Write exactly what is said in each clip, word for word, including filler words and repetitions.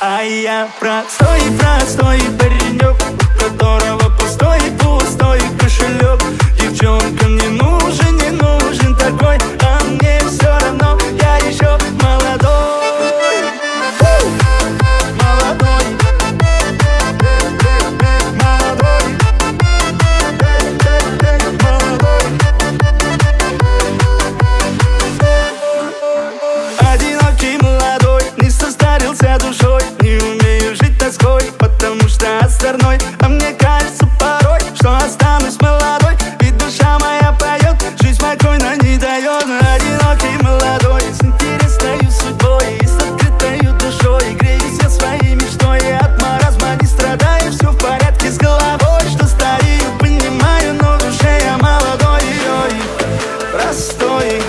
А я простой, простой паренек, у которого пустой, пустой кошелек. Девчонкам не нужен, не нужен такой, а мне все равно, я еще молодой. Молодой, молодой, молодой. Одинокий молодой, не состарился душой, не умею жить тоской, потому что озорной. А мне кажется порой, что останусь молодой, ведь душа моя поет, жизнь спокойно не дает. Одинокий молодой, с интересною судьбой и с открытою душой, греюсь я своей мечтой, и от маразма не страдаю, все в порядке с головой. Что старею, понимаю, но в душе я молодой. Ой, простой,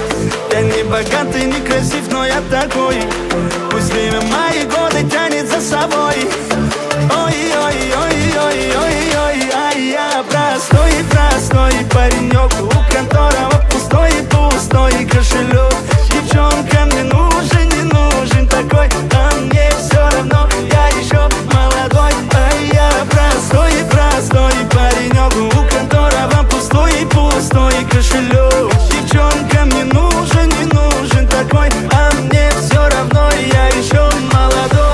я не богатый, не красив, но я такой. Пусть время мои годы тянет за собой. Ой-ой-ой-ой-ой-ой-ой, а я простой, простой паренек, у которого пустой, пустой кошелек. Девчонкам не нужен, не нужен такой, а мне все равно, я еще молодой. А я простой, простой паренек, у которого пустой, пустой кошелек. Девчонкам не нужен, не нужен такой, а мне все равно, я еще молодой.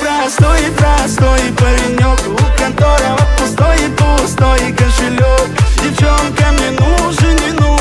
Простой, простой паренек, у которого пустой, пустой кошелек. Девчонкам не нужен, не нужен.